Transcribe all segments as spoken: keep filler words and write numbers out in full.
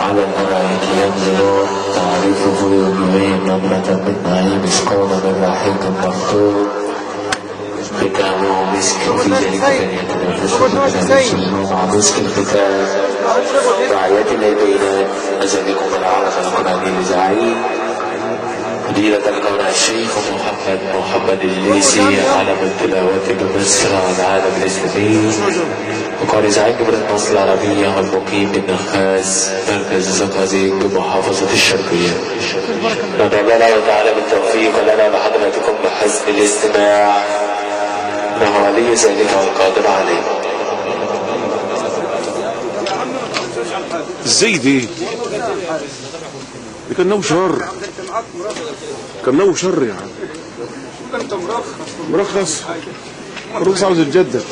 على الأرائك ينزلون، تعرفه يملين نمرة من نعيم، يسقون من رحيق مخطوط، ختامه مسك في ذلك من يتنفسون من السموم ومسك الختام، رعاية اليمينات أزلكم العرض القرآن لزعيم، مديرة القول الشيخ محمد محمد الليثي على التلاوة بمصر على العالم الإسلامي، وقال زعيم جمهورية مصر العربية المقيم بالنخاس مركز الزقازيق بمحافظة الشرقية. ندعو الله تعالى بالتوفيق لنا وحضراتكم بحسن الاستماع، إنه ولي ذلك والقادر عليه. زيدي دي كان ناوي شر، كان ناوي شر يعني. وكنت مرخص مرخص مرخص عاوز يتجدد.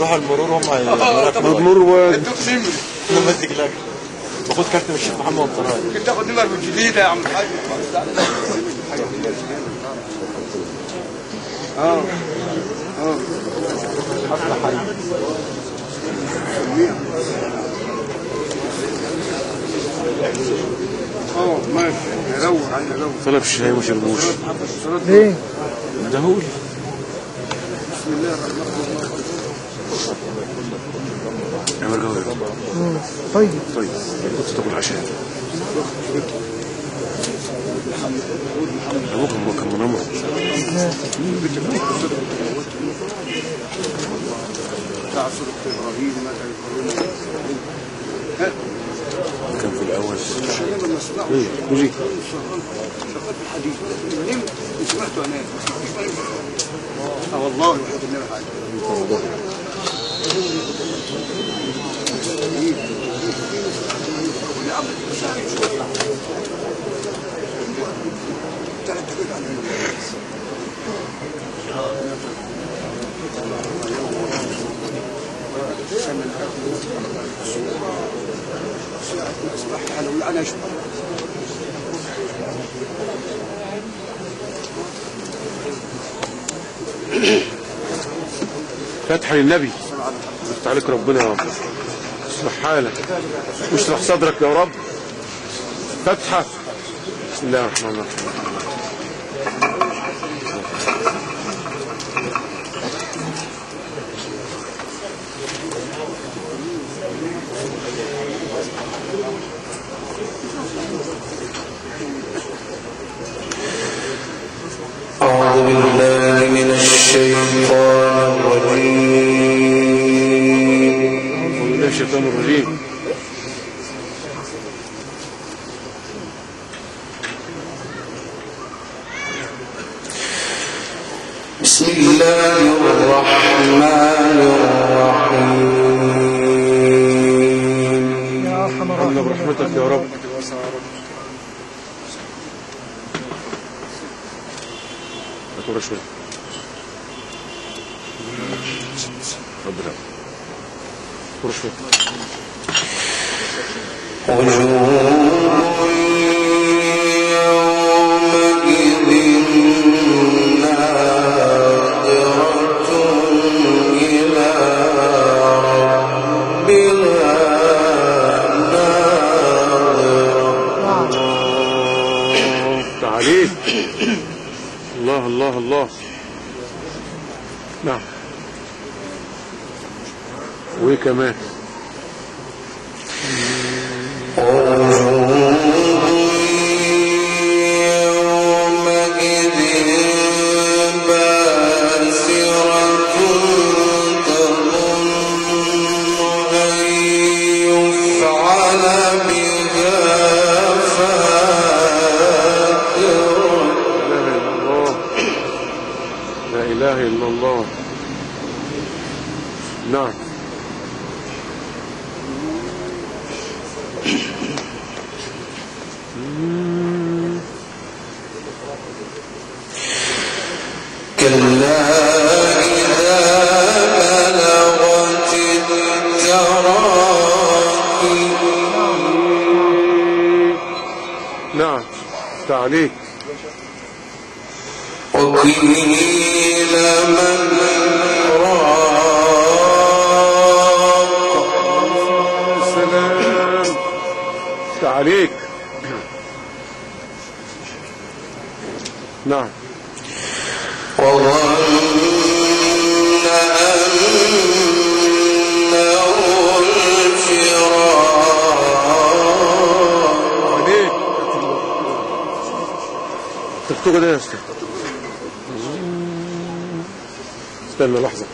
روح المرور هم هيعملوا المرور و نمزج لك. باخد كارت من الشيخ محمد وانطلع. ممكن تاخد نمر جديده يا عم الحاج. اه اه حتى حي. اه ماشي هيروح هيروح. طلب الشاي ما شربوش. ليه؟ اداهولي. بسم الله الرحمن الرحيم. عمر جوهر. طيب طيب كنت تاكل عشاء. ابوك كان منمر. تعصر ابراهيم كان في الاول ايه وجيت شغال في الحديد نمت وسمعته انام اه والله الحمد لله حاجه والله أنا أشبه فتح للنبي يفتح عليك ربنا يا رب، اشرح حالك واشرح صدرك يا رب. فتحة بسم الله الرحمن الرحيم. أعوذ بالله من الشيطان الرجيم. أعوذ بالله من الشيطان الرجيم. بسم الله الرحمن الرحيم. يا أرحم الراحمين برحمتك يا رب. كورة شوية ربنا كورة شوية وجوه يومئذ ناظرة إلى ربها ناظرة. تعالي الله الله الله. نعم وايه كمان؟ نعم كلا إذا بلغت التراقي. نعم تعليق وقيل من وقفت عليك. نعم. وظن أنه الفراق. عليك. تفتكر ده يا أستاذ؟ استنى لحظة.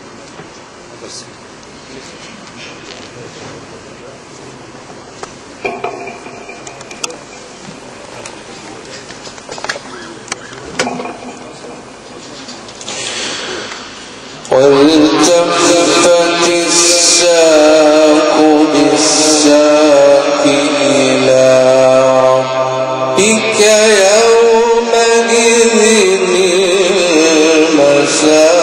والتفت الساق بالساق إلى ربك يومئذ المساق.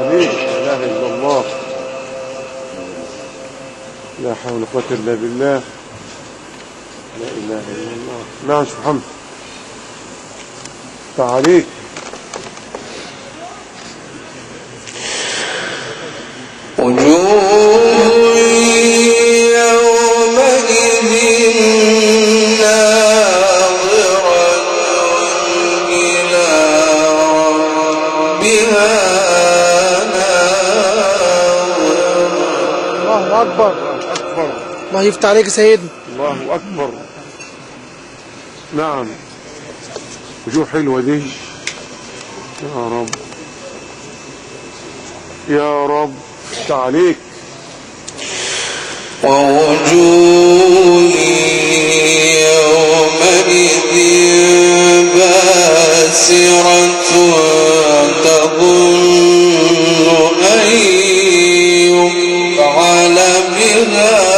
لا إله إلا الله. لا حول ولا قوة إلا بالله. لا إله إلا الله. نعم شيخ محمد. تعاليك. الله يفتح عليك يا سيدنا. الله أكبر. نعم. وجوه حلوة دي. يا رب يا رب. افتح عليك. ووجوه يومئذ باسرة تظن أن يفعل بها.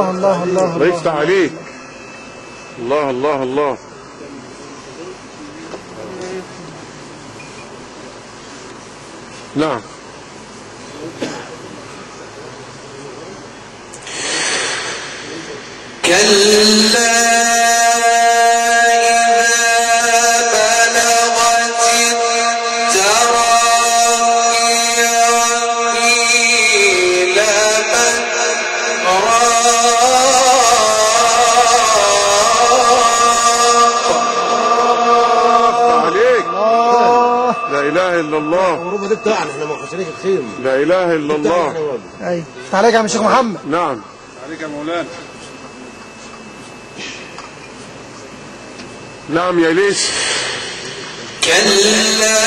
الله الله الله يفتح عليك. الله الله الله. نعم. كلا بتاعنا احنا محسنين الخير. لا اله الا الله. ايوه افتح عليك يا شيخ محمد. نعم عليك يا مولانا. نعم يا ليثي. كلا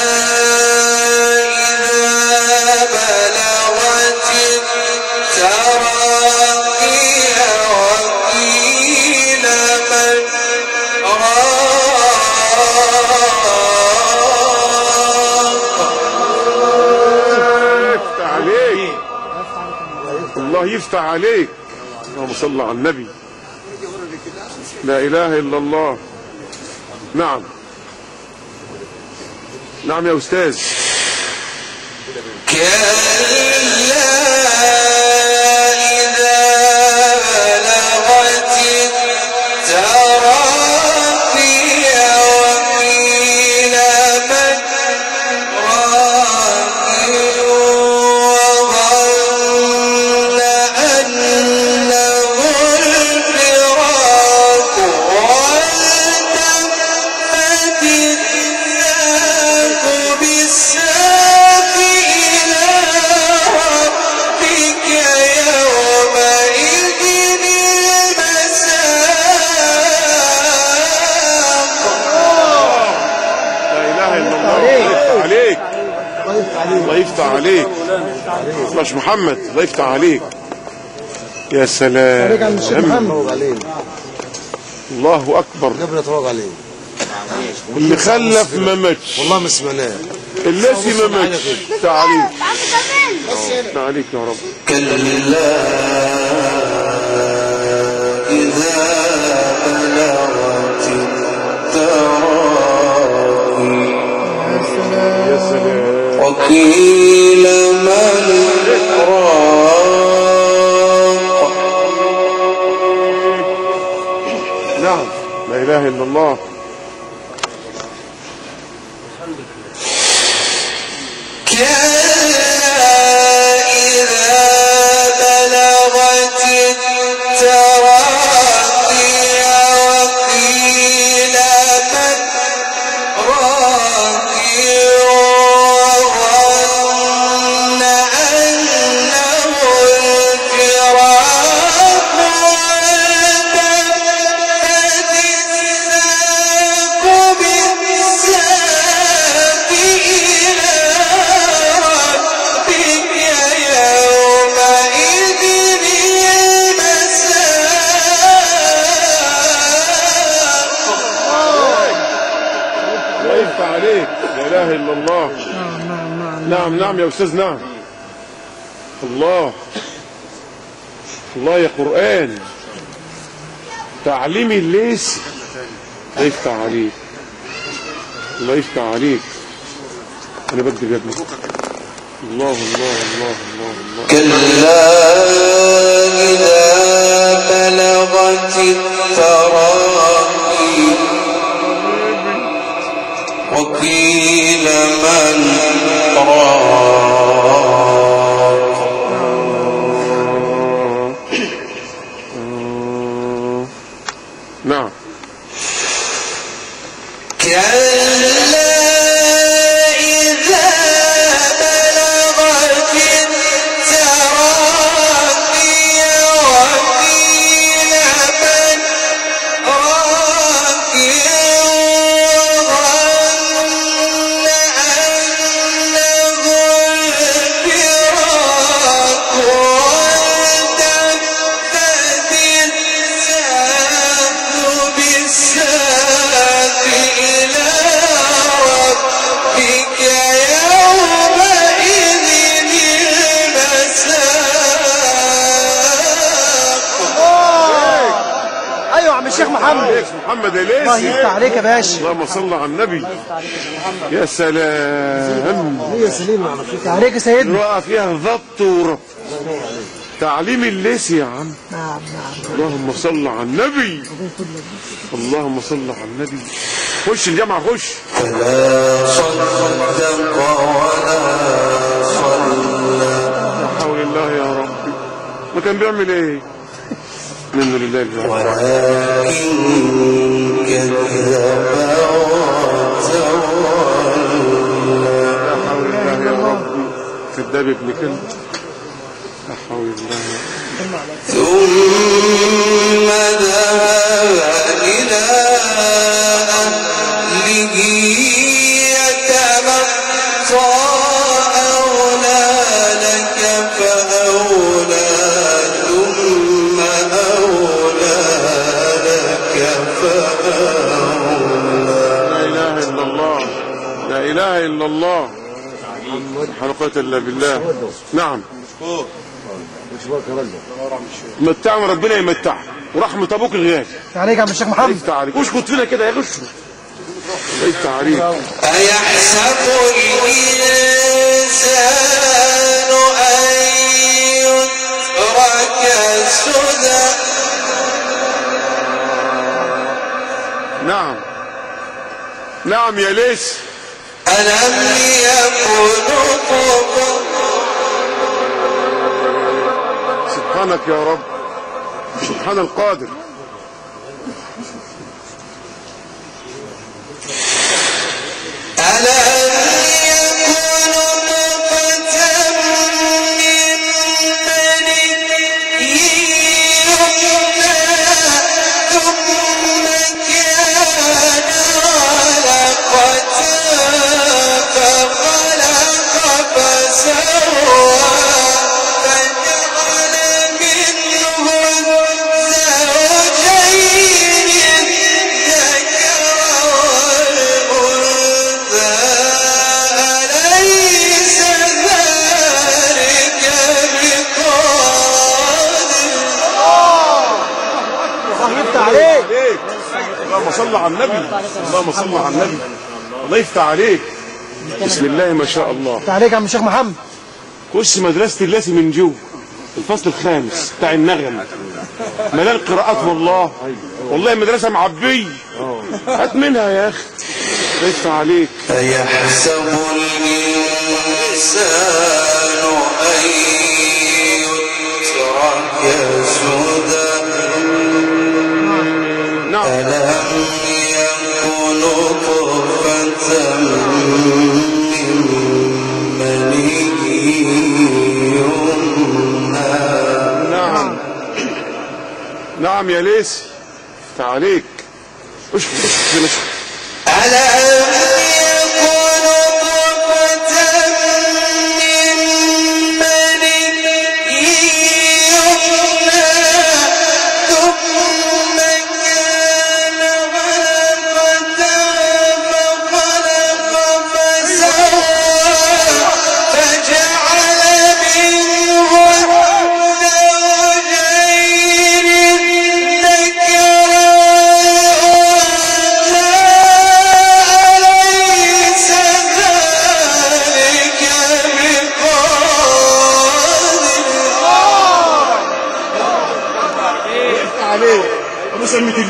يفتح عليك. اللهم صل على النبي. لا اله الا الله. نعم نعم يا استاذ. عليك يا شيخ محمد. الله يفتح عليك. يا سلام. عليك يا شيخ محمد. الله اكبر. ربنا يتوب عليه. اللي خلف ما ماتش. والله ما سمعناه. الليثي ما ماتش. تعاليك. تعاليك يا رب. كلا اذا بلغت التراقي. يا سلام. وقيل من راق. نعم لا اله الا الله. الله. نعم نعم نعم نعم نعم يا أستاذ. نعم الله الله يا قرآن. تعليم الليثي الله يفتح عليك الله يفتح عليك. أنا بدي جد الله الله الله الله الله. كلا إذا بلغت التراقي وقيل من راق نعم. الشيخ محمد الشيخ محمد الليثي الله يفتح عليك يا باشا. اللهم صل على النبي. يا سلام يا سليم عليك يا سيدنا. وقع فيها ضبط وربط تعليم الليثي يا عم. نعم نعم اللهم صل على النبي اللهم صل على النبي. خش الجامعه خش. فلا صدق ولا صلى. لا حول الله يا ربي. ما كان بيعمل ايه؟ الحمد لله. ولكن كذب وتولى. لا حول الله يا رب. كذاب ابن كلب. لا حول الله يا رب. ثم ذهب إلى أهله يتمطى. أولى لك فأولى ثم أولى لك فأولى. لا إله إلا الله لا إله إلا الله. حلقة إلا بالله. نعم متعنا ربنا يمتع ورحمة أبوك الغالي عليك يا عم الشيخ محمد. اسكت فينا كده يا غش ليس عليك. أيحسب الإنسان أن يترك سدى. نعم نعم يا ليثي. ألم يكن سبحانك يا رب سبحان القادر. اللهم صل على النبي اللهم صل على النبي الله يفتح عليك. بسم الله ما شاء الله. يفتح عليك يا عم الشيخ محمد. خش مدرسة الليثي من جوه الفصل الخامس بتاع النغم ملال قراءات. والله والله مدرسة معبية. هات منها يا أخي الله يفتح عليك. أيحسب الإنسان أن يترك سدى. ألم يكن طفة من مني يمنى. نعم نعم يا ليثي تعاليك. اشفق اشفق اشفق.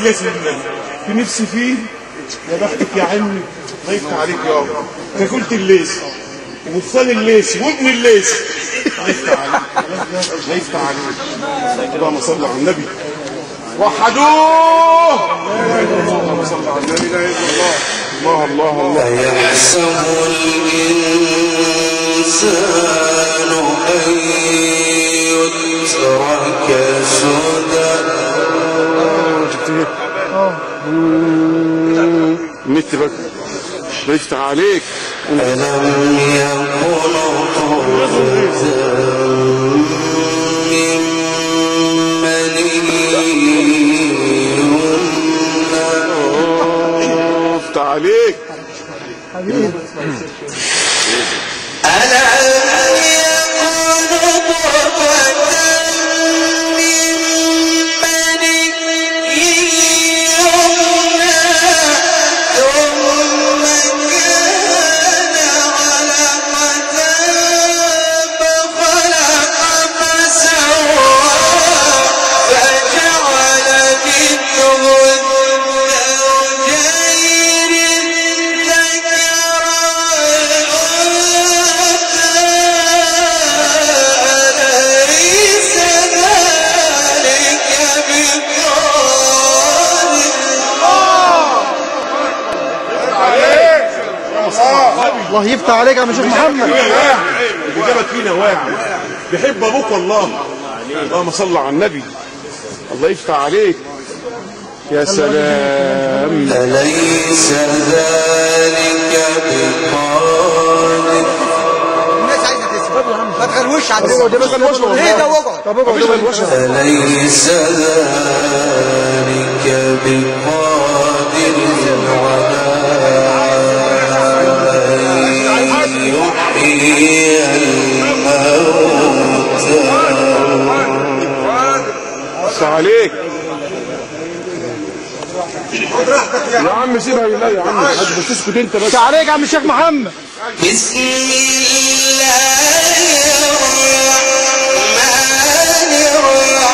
اللازم في نفسي فيه. يا بختك يا عمي الله يفتح عليك يا رب، انت كلت الليثي ومثال الليثي وابن الليثي الله يفتح عليك، الله يفتح عليك. اللهم صل على النبي، وحدوه اللهم صل على النبي. لا اله الا الله. الله الله الله. أيحسب الإنسان أن يترك سدى. النت بقى الله يفتح عليك. ألم يكن قرة من مني يمنى. يفتح عليك حبيبي. ألم يكن قرة الله يفتح عليك يا شيخ محمد. الإجابة فينا واعي، بيحب أبوك والله. اللهم صل على النبي الله يفتح عليك. يا سلام. أليس ذلك بقادر. الناس عايزة تسمع ما تغلوش على الوش. ليه ده وجع؟ أليس ذلك بقادر على يحيي الموتى. عليك يا عم، سيبها لله يا عم، تسكت انت بس. عليك يا عم الشيخ محمد. بسم الله الرحمن الرحيم.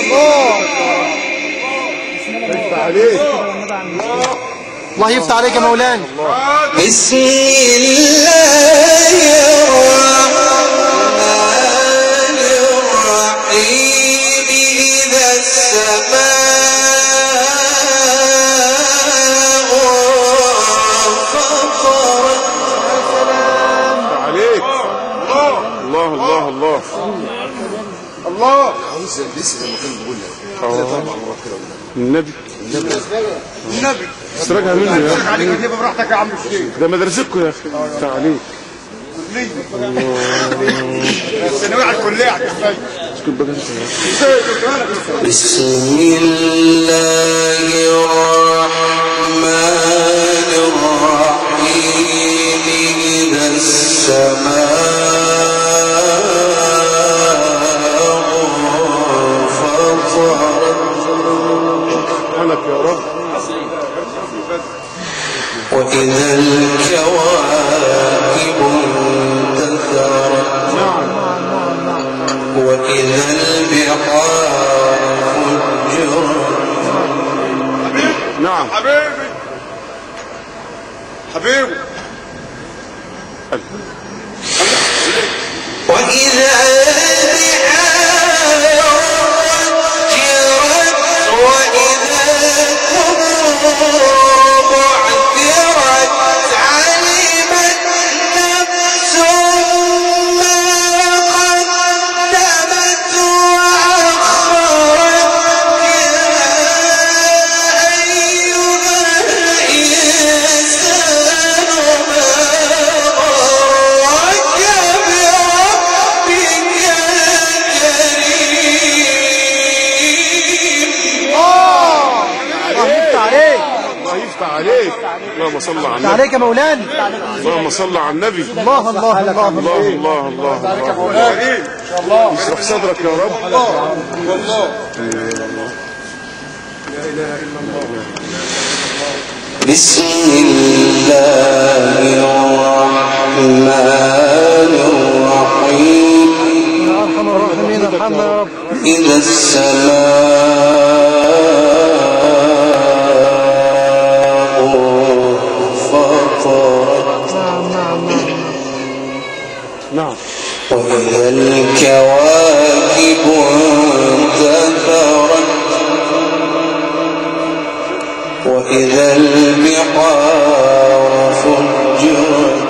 الله الله عليك. الله يفتح عليك يا مولانا. بسم الله الرحمن الرحيم. إذا السماء انفطرت. الله عليك. الله الله الله الله. عاوز الاسم اللي كان بيقول لك. اه النبي النبي النبي استراجع مني يا اخي. عليك تجيب براحتك يا عم الشيخ، ده مدرستكم يا اخي. افتح عليك الثانويه على الكليه يا حبايبي. بسم الله الرحمن الرحيم. إذا السماء انفطرت. مالك يا رب. وإذا الكواكب انتثرت. وإذا البحار فجرت. نعم حبيبي حبيبي. وإذا البحار فجرت. وإذا القبور اللهم صل على النبي. عليك يا مولانا. اللهم صل على النبي. الله الله الله الله الله. عليك يا مولانا. ان شاء الله يشرح صدرك يا رب. والله والله. لا اله الا الله. بسم الله الرحمن الرحيم. يا ارحم الراحمين. محمد يا رب. إلى السماء فقط، نعم، وإلى الكواكب انتثرت، وإذا البحار فجرت،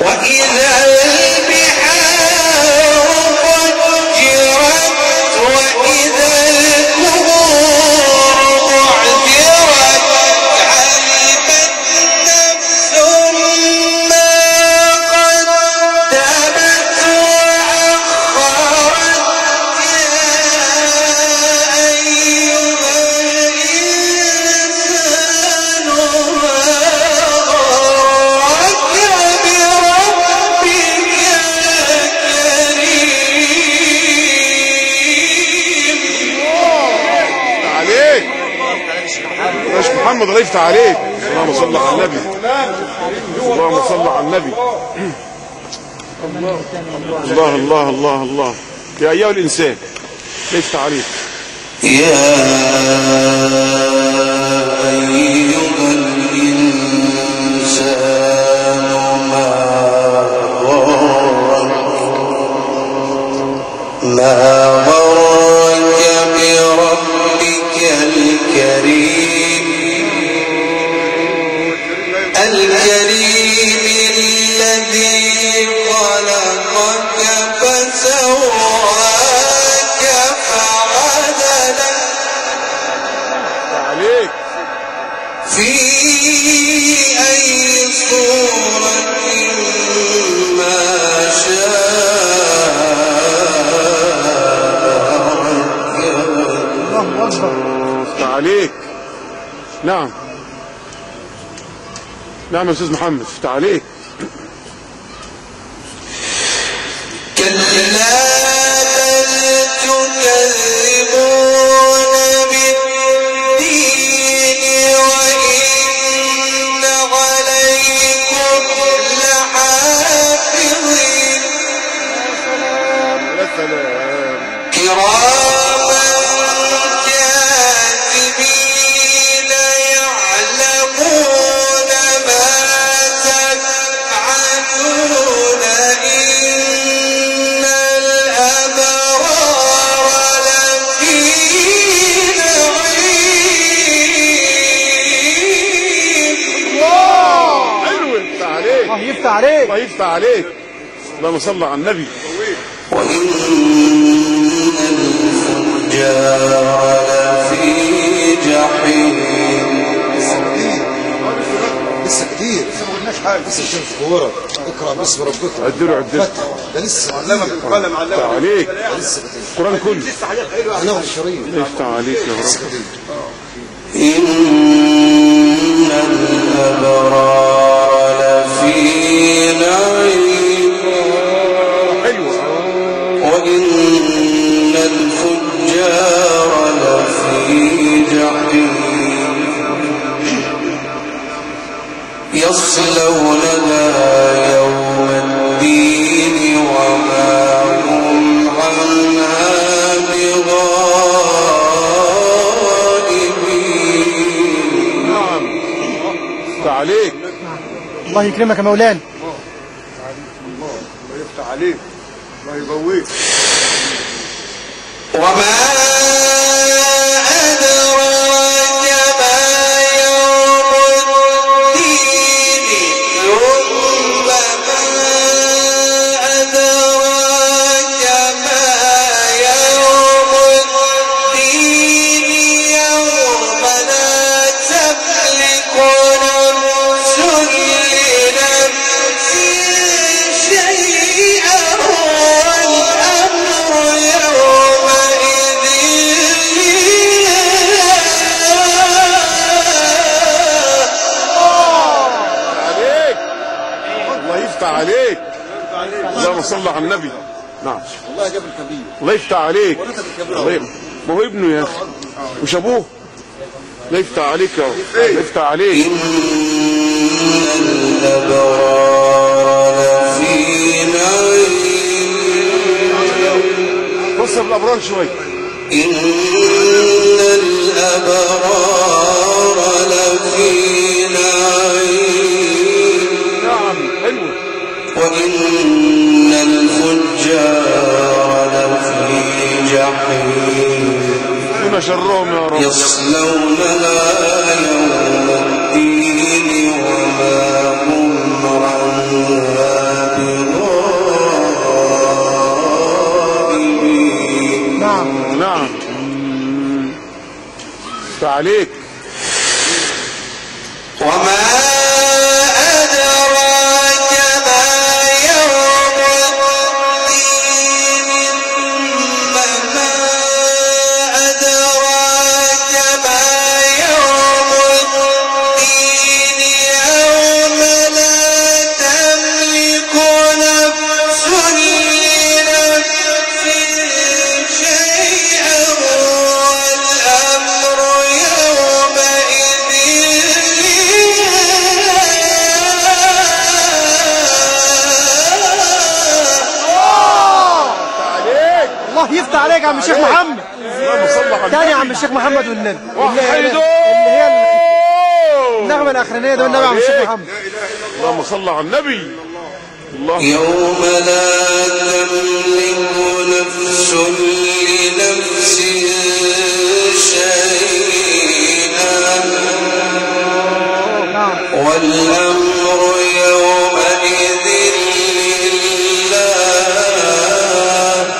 وإذا البحار فجرت، وإذا القبور بعثرت، علمت نفس ما قدمت وأخرت. يا أيها الإنسان الشيخ محمد الليثي، تعال عليك، اللهم صل على النبي، اللهم صل على النبي. الله الله الله الله يا ايها الانسان، ليس عليك يا ايها الانسان ما غرك، ما غرك بربك الكريم الكريم الذي خلقك فسواك فعدلك في أي صورة ما شاء عليك. نعم نعم يا استاذ محمد، افتح عليك. كلا بل تكذبون بالدين وإن عليكم لحافظين. يا سلام، كراما كاتبين يعلمون إن الأبرار لفي نعيم. الله حلو، يفتح عليك، الله يفتح عليك، الله يفتح عليك، اللهم صل على النبي. وإن الفجار لفي جحيم. لسه كتير، لسه ما قلناش حاجه، لسه كتير في كوره، اقرا باسم ربك عدله عدله، ده لسه معلمك بالقلم، معلمك عليك، لسه كتير القران كله، لسه حاجات حلوه هناخد الشريط، افتح عليك يا رب. ان الابرار لفي نعيم، حلوه، وان الفجار لفي جحيم، يصلونها يوم الدين وما هم عنها بغائبين. نعم، افتح عليك، الله يكرمك يا مولانا، الله يفتح عليك، الله يقويك. وما عليك، اللهم صل على النبي. نعم والله جاب الكبير، الله يفتح عليك، ما هو ابنه يا اخي مش ابوه، الله يفتح عليك يا رب، الله يفتح عليك. إن الأبرار لفي نعيم، لسه بالابرار شويه. ان الابرار لفي نعيم. نعم حلو. وان الفجار لفي جحيم. بما شرهم يا رب. يصلونها يوم الدين وما هم عنها بغائبين. نعم نعم. فعليك. وما أدراك ما يوم الدين. وما أدراك ما يوم الدين. يوم لا تملك نفس لنفس شيئا والأمر يفتح عليك يا عم الشيخ محمد. تاني يا عم الشيخ محمد والنبي اللي هي النغمه الاخرانيه ده والنبي يا عم الشيخ محمد. اللهم صل على النبي. يوم لا تملك نفس لنفس شيئا والامر يومئذ والأمر يومئذ لله. الله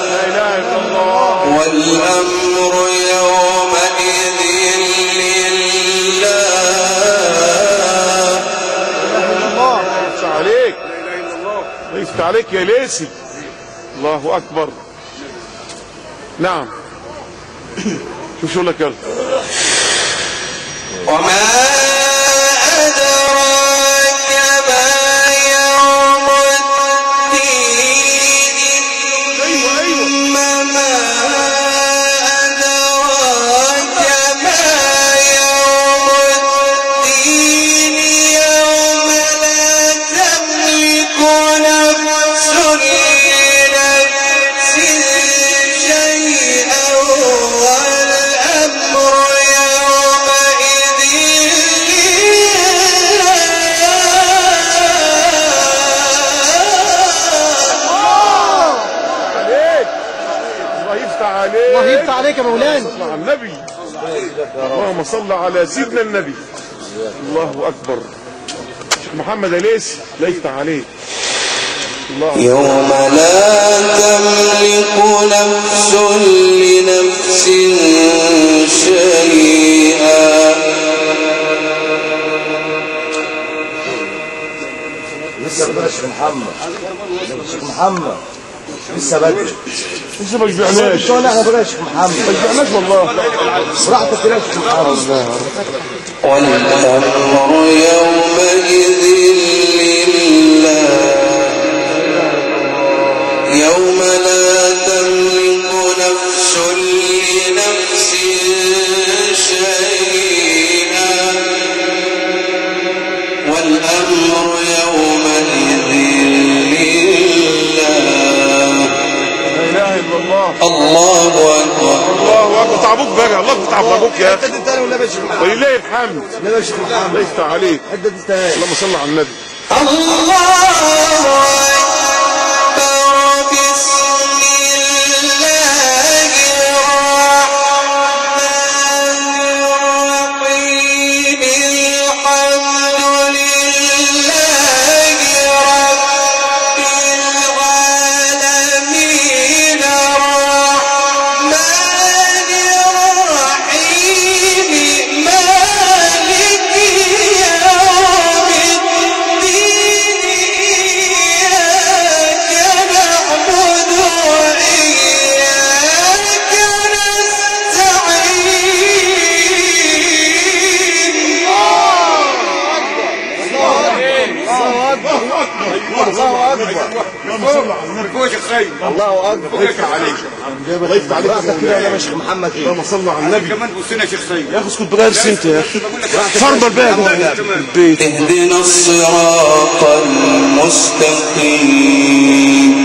يفتح عليك. الله يفتح عليك يا ليثي. الله أكبر. نعم. شوف شغلك يلا. وما أدراك ما يوم الدين. أيوه أيوه. الله يفتح عليك يا مولانا. صل على النبي. اللهم صل على سيدنا النبي. الله اكبر. الشيخ محمد الليثي لا يفتح عليك. يوم لا تملك نفس لنفس شيئا. لسه بدري الشيخ محمد. الشيخ محمد لسه بدري. لسه ما شبعناش. احنا بقى يا شيخ محمد ما شبعناش والله. براحتك كده يا شيخ محمد. والامر يومئذ لله. يوم لا تملك نفس لنفس شيئا والامر يومئذ لله. الله الله اكبر. الله اكبر. تعبوك بقى. الله بتعب ابوك يا اخي. ولله الحمد. لا يا شيخ محمد يفتح عليك. اللهم صل على النبي. الله الله اكبر. يفتح عليك. الله يفتح عليك. راحتك كده يا شيخ محمد. اللهم صل على النبي. كمان بصينا يا شيخ سيد. يا اخي اسكت بقى انت يا اخي. فرض البيت. اهدنا الصراط المستقيم.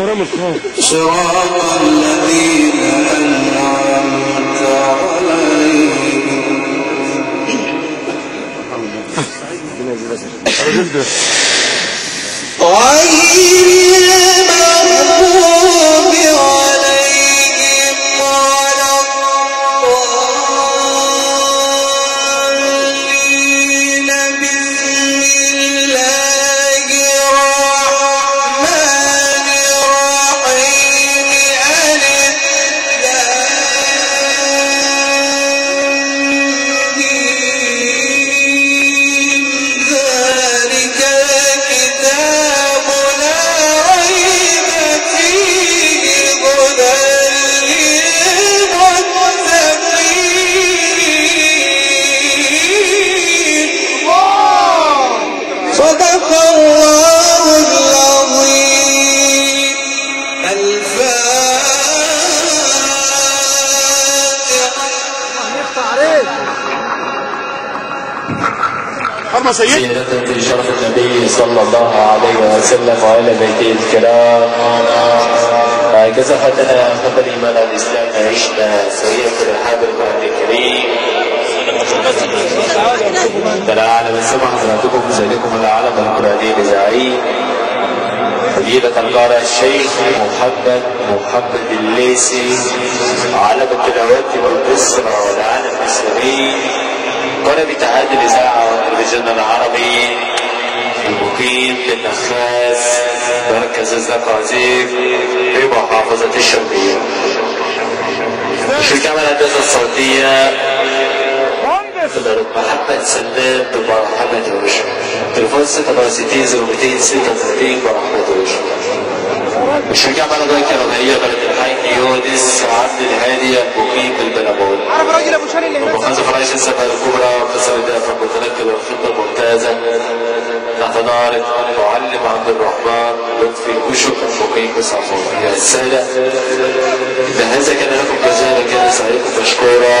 فرامل صراط الذين أنعمت عليهم سيادة شرف النبي صلى الله عليه وسلم وعلى بيته الكرام. جزا حدنا حب الإيمان الإسلام عشنا سوية في الحب المهد الكريم. تلعلم السمع حضراتكم وسيدكم العالم القرآني بزعيم فضيلة القارئ الشيخ محمد محمد الليثي علم التلاوات والبصرة والعالم الإسلامي قناة اتحاد الإذاعة والتلفزيون العربي المقيم بالنخاس مركز الزقازيق في محافظة الشرقية. في كامل الهندسة الصوتية مهندس محمد سلام بمرحبا دوش. تليفون ستة وستين ألف ومئتين وستة وثلاثين مرحبا دوش. الشركة بلدية كرامية بلد الحي يونس عبد الهادي المقيم بالبلابول. ومخازف رئيس السفارة الكبرى وقسم الدفع المتنكر والخطة الممتازة تحت نار المعلم عبد الرحمن لطفي كشك المقيم بسعفورة. يا السادة جهزة كان لكم جزاء كان سعيكم مشكورا.